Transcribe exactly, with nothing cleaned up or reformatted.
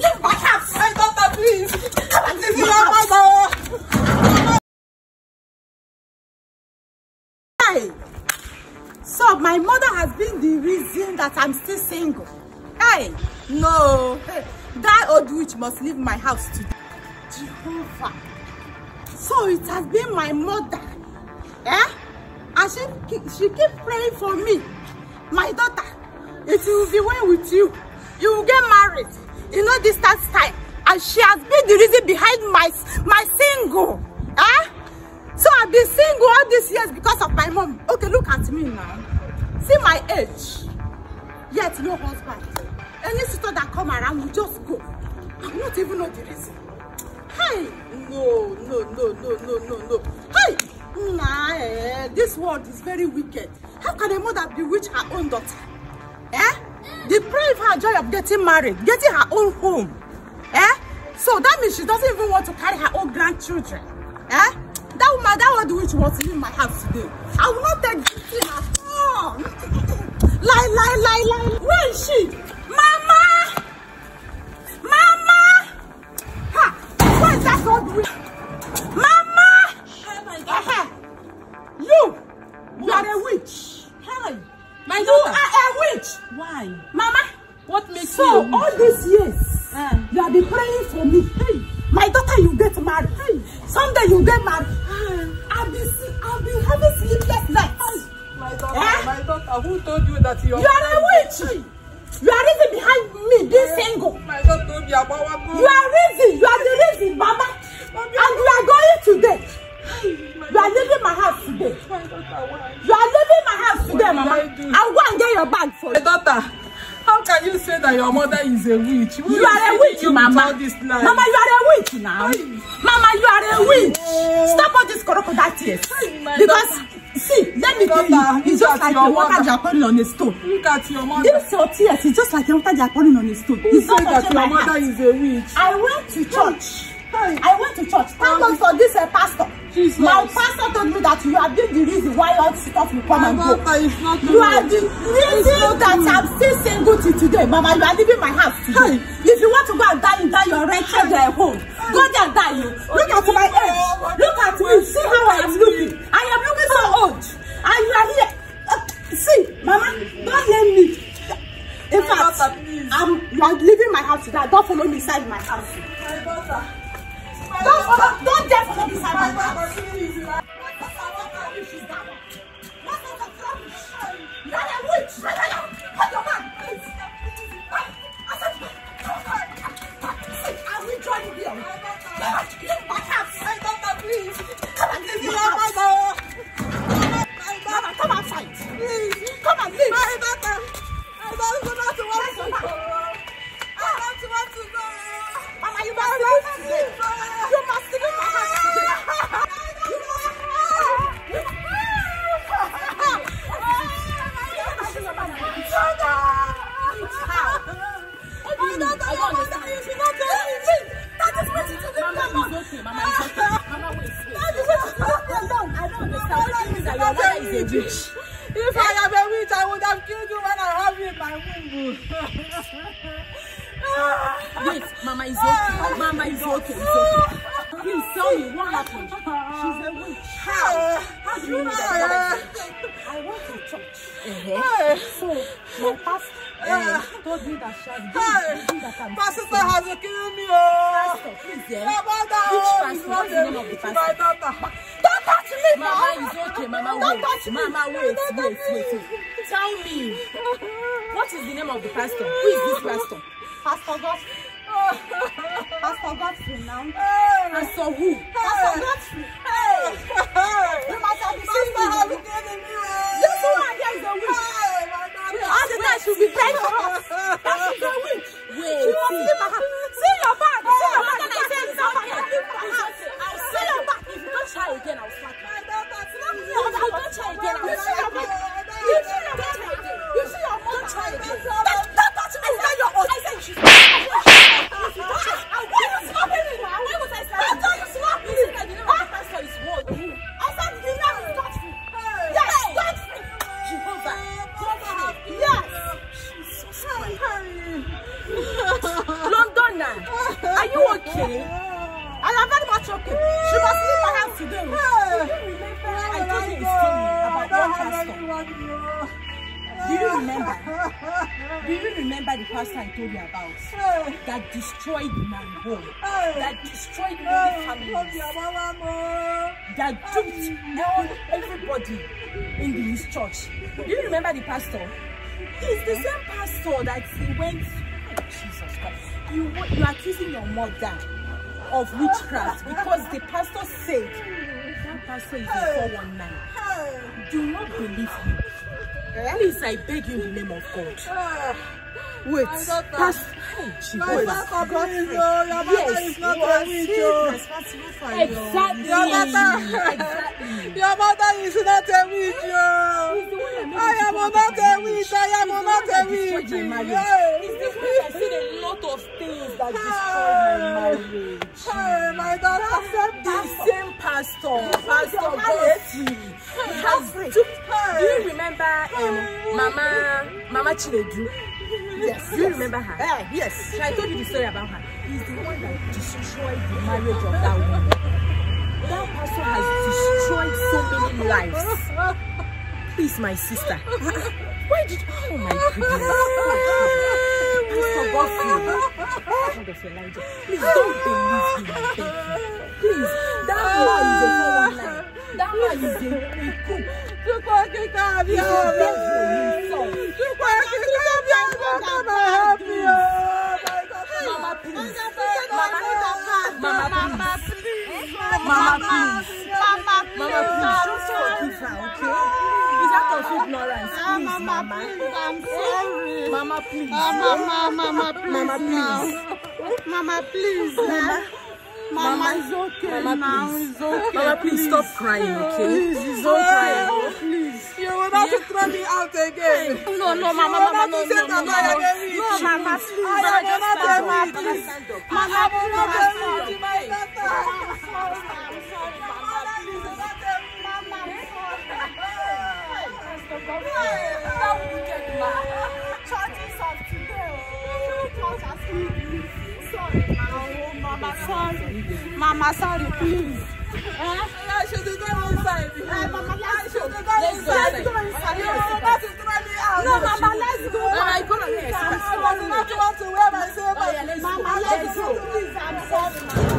Leave my cat, my daughter, please. Come and leave me out, my daughter. Hey. So my mother has been the reason that I'm still single. Hey, no. Hey. That old witch must leave my house today. Jehovah. So it has been my mother. Eh? And she, she keeps praying for me. My daughter, it will be well with you. You will get married. You know, distance time. And she has been the reason behind my, my single. Eh? So I've been single all these years because of my mom. Okay, look at me now. See my age. Yet no husband. Any sister that come around will just go. I'm not even know the reason. Hey, no, no, no, no, no, no, no. Hey, nah, eh, this world is very wicked. How can a mother bewitch her own daughter? Eh? Deprive her joy of getting married, getting her own home. Eh? So that means she doesn't even want to carry her own grandchildren. Eh? That woman, that old witch wants to leave my house today. I will not take this thing at all. Lie, lie, lie, lie. Where is she? Mama! Mama! Ha! Where is that old witch? Mama! Hey, my daughter. Uh-huh. You! What? You are a witch. Hey, my daughter. You are a witch. Why? Mama. What makes so, you? So, all these years, uh. you have been praying for me. Hey. My daughter, you get married. Hey. Someday you get married. I'll be, I'll be having sleepless nights. My daughter, eh? my daughter, who told you that you are, you are a witch? You are reason behind me being single. My God told me about one girl. You are reason. You are the reason, Mama. And you are going today. You are leaving my house today. My daughter, why? You are leaving my house today, Mama. I'll go and get your bag for you. My daughter, how can you say that your mother is a witch? Who you are a witch, Mama. Mama, you are a witch now. Hey. Mama, you are a witch. Oh. Stop all this crocodile. Hey, because, daughter. See, let me tell you, it's just like the water you are pouring on a stone. Look at your mother. This your tears, it's just like the water you are pouring on a stone. You say that your mother is a witch. I went to church. Hey. I went to church. Thank God for this uh, pastor. Jesus. My pastor told me that you have been the reason why all stuff will come and go. It's not you are the reason that I'm still single till today, Mama. You are leaving my house today. Hey. If you want to go and die in that your rented uh, home, hey. Go there and die. You. Look at my age. Look at me. See how I am looking. I am looking so old. And you are here. Uh, see, Mama, don't hear me. In fact, I'm like, leaving my house today. Don't follow me inside my house. My daughter. Don't follow, don't dare follow me inside my house. What is that? What is that rubbish? You are a witch. Hold your man, please. See, I will join you here. Leave my house. My daughter, please. Come and leave my house. Mama, come outside. Please. Come and leave. My daughter. I don't want to watch you. I don't want to go. Mama, you must leave. You must leave my house today. You must leave. I don't understand. That is what you do. Mama, it's okay. Mama, it's okay. Mama, wait. I don't understand. That your mother is a bitch. If I am a witch, I would have killed you when I have you in my womb. Wait, Mama is okay. Mama is okay. It's okay. Please tell me what happened. She's a witch. How? How do you know that? I went to church. Uh-huh. So my pastor uh, told me that she has been that I'm pastor has killed me. Pastor, please, dear. Which pastor? What's the name of the pastor? Touch me, Mama, it's okay, Mama, wait. Mama, wait, wait, wait, wait. Tell me, what is the name of the pastor? Who is this pastor? Pastor Godfrey. Pastor Godfrey now. Pastor who? Pastor Godfrey. Hey. You must have seen me. This woman here is a witch. All the time she'll be praying for us. That is a witch. Wait. She won't leave her. See your back. See your back. See your back. If you don't try again, I'll slap you. If you don't try again, I'll slap you. You see your mother again. You see your mother. Don't try again. Don't touch me. It's not your own. I said you. Why you slapping me now? Why was I slapping you? Why don't you slap me? You see that the name of the pastor is what? I said the name is Godfrey. Yes, Godfrey. Jehovah. Godfrey. Yes. Jesus Christ. Londoner. remember the pastor I told you about that destroyed my home, that destroyed many families, that duped everybody in his church. Do you remember the pastor? He's the same pastor that he went. Oh, Jesus Christ. You, you are accusing your mother of witchcraft because the pastor said that pastor is a four one nine. Do not believe him. Please, I beg you in the name of God. Wait, Pastor Jehovah. Yes, you are still responsible for your exactly. Your mother is not a witch. I am not a witch. I am not a witch. It's the one that said a lot of things that destroyed my marriage. My daughter, the same pastor, Pastor Godfrey, has took. Do you remember um, Mama, Mama Chinedu? Yes. Do you yes. remember her? Uh, yes. So I told you the story about her. He's the one that destroyed the marriage of that woman. That person has destroyed so many lives. Please, my sister. Why did... Oh, my goodness. Pastor Godfrey. God of Elijah. Please, don't believe him. Thank you. Please. That man is a woman. That man is a cook. He is devil himself. Mama, please. Mama, please. Mama, please. Just forgive her, okay? Is that of ignorance? Please, Mama. I'm sorry. Mama, please. Mama, Mama, please. Mama, please. Mama, please. Mama, it's okay now. It's okay. Mama, please stop crying, okay? Please, don't cry. Please. You will not throw me out again. No, no, Mama, Mama, no, no, no, no, Mama, please. I am not a witch. Mama, I am not a witch. My daughter. Sorry, Mama, sorry, please. Huh? I should go inside. Mama, let's go inside. No, Mama, let's go. I do not want to wear myself. Mama, let's go. Please, I'm sorry, Mama.